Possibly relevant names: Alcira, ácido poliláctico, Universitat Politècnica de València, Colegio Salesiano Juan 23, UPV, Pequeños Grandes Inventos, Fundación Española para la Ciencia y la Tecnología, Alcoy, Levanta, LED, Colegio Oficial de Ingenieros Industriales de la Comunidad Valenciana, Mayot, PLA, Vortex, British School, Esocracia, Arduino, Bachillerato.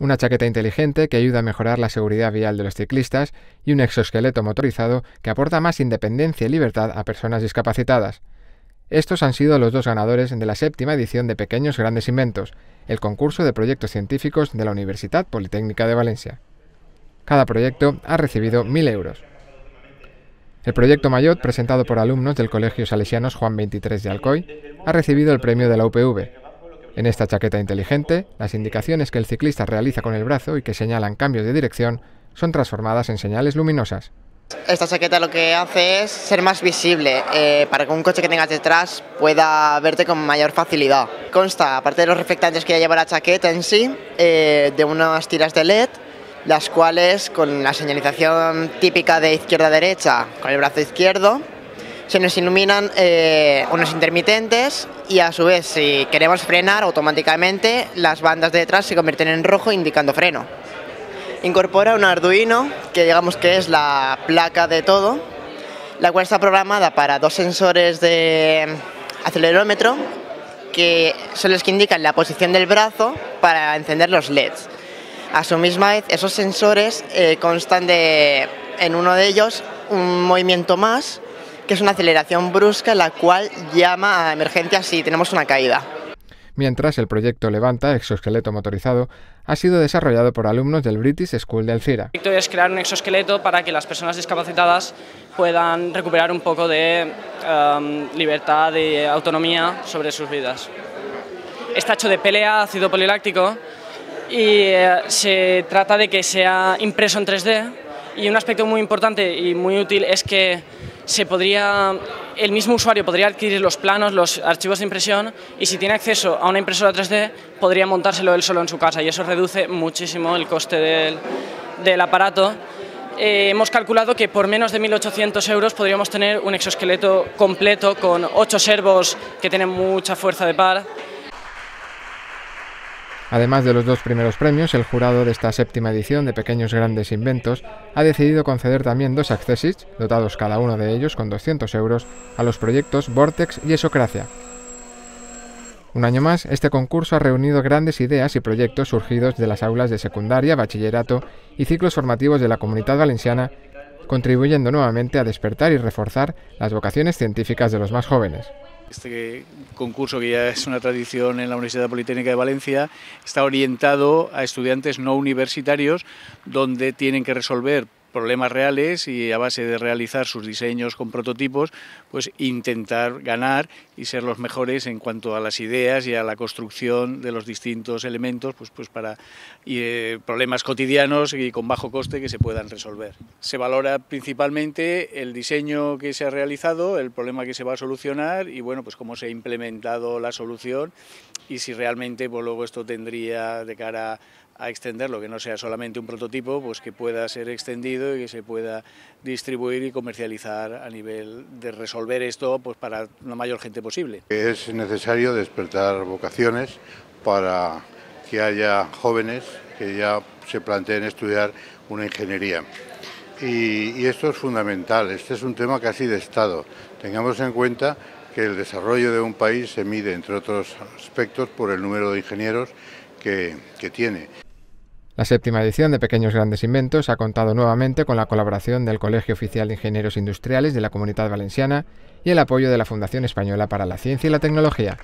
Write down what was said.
una chaqueta inteligente que ayuda a mejorar la seguridad vial de los ciclistas y un exoesqueleto motorizado que aporta más independencia y libertad a personas discapacitadas. Estos han sido los dos ganadores de la 7ª edición de Pequeños Grandes Inventos, el concurso de proyectos científicos de la Universitat Politècnica de València. Cada proyecto ha recibido 1.000 euros. El proyecto Mayot, presentado por alumnos del Colegio Salesiano Juan 23 de Alcoy, ha recibido el premio de la UPV. En esta chaqueta inteligente, las indicaciones que el ciclista realiza con el brazo y que señalan cambios de dirección son transformadas en señales luminosas. Esta chaqueta lo que hace es ser más visible, para que un coche que tengas detrás pueda verte con mayor facilidad. Consta, aparte de los reflectantes que ya lleva la chaqueta en sí, de unas tiras de LED, las cuales con la señalización típica de izquierda a derecha, con el brazo izquierdo, se nos iluminan unos intermitentes y a su vez, si queremos frenar, automáticamente las bandas de detrás se convierten en rojo indicando freno. Incorpora un Arduino, que digamos que es la placa de todo, la cual está programada para 2 sensores de acelerómetro, que son los que indican la posición del brazo para encender los LEDs. A su misma vez, esos sensores constan de, en uno de ellos, un movimiento más, que es una aceleración brusca, la cual llama a emergencia si tenemos una caída. Mientras, el proyecto Levanta, exoesqueleto motorizado, ha sido desarrollado por alumnos del British School de Alcira. El proyecto es crear un exoesqueleto para que las personas discapacitadas puedan recuperar un poco de libertad y autonomía sobre sus vidas. Está hecho de PLA, ácido poliláctico, y se trata de que sea impreso en 3D, y un aspecto muy importante y muy útil es que el mismo usuario podría adquirir los planos, los archivos de impresión, y si tiene acceso a una impresora 3D podría montárselo él solo en su casa, y eso reduce muchísimo el coste del aparato. Hemos calculado que por menos de 1.800 euros podríamos tener un exoesqueleto completo con 8 servos que tienen mucha fuerza de par. Además de los dos primeros premios, el jurado de esta 7ª edición de Pequeños Grandes Inventos ha decidido conceder también 2 accesits, dotados cada uno de ellos con 200 euros, a los proyectos Vortex y Esocracia. Un año más, este concurso ha reunido grandes ideas y proyectos surgidos de las aulas de secundaria, bachillerato y ciclos formativos de la Comunidad Valenciana, contribuyendo nuevamente a despertar y reforzar las vocaciones científicas de los más jóvenes. Este concurso, que ya es una tradición en la Universidad Politécnica de Valencia, está orientado a estudiantes no universitarios, donde tienen que resolver problemas reales y, a base de realizar sus diseños con prototipos, pues intentar ganar y ser los mejores en cuanto a las ideas y a la construcción de los distintos elementos, pues para problemas cotidianos y con bajo coste que se puedan resolver. Se valora principalmente el diseño que se ha realizado, el problema que se va a solucionar y, bueno, pues cómo se ha implementado la solución y si realmente, pues luego esto tendría de cara a extenderlo, que no sea solamente un prototipo, pues que pueda ser extendido y que se pueda distribuir y comercializar a nivel de resolver esto, pues para la mayor gente posible. Es necesario despertar vocaciones para que haya jóvenes que ya se planteen estudiar una ingeniería. Y esto es fundamental, este es un tema casi de Estado. Tengamos en cuenta que el desarrollo de un país se mide, entre otros aspectos, por el número de ingenieros que tiene. La 7ª edición de Pequeños Grandes Inventos ha contado nuevamente con la colaboración del Colegio Oficial de Ingenieros Industriales de la Comunidad Valenciana y el apoyo de la Fundación Española para la Ciencia y la Tecnología.